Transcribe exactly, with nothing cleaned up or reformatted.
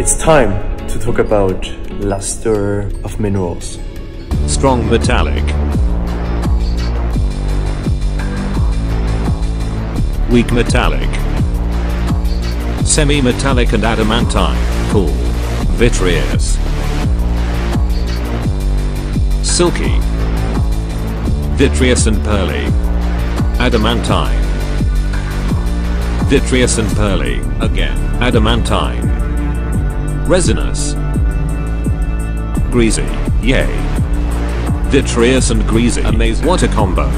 It's time to talk about luster of minerals. Strong metallic, weak metallic, semi-metallic and adamantine, called vitreous. Silky, vitreous and pearly, adamantine. Vitreous and pearly, again, adamantine. Resinous, greasy, yay. Vitreous and greasy, amazing, what a combo.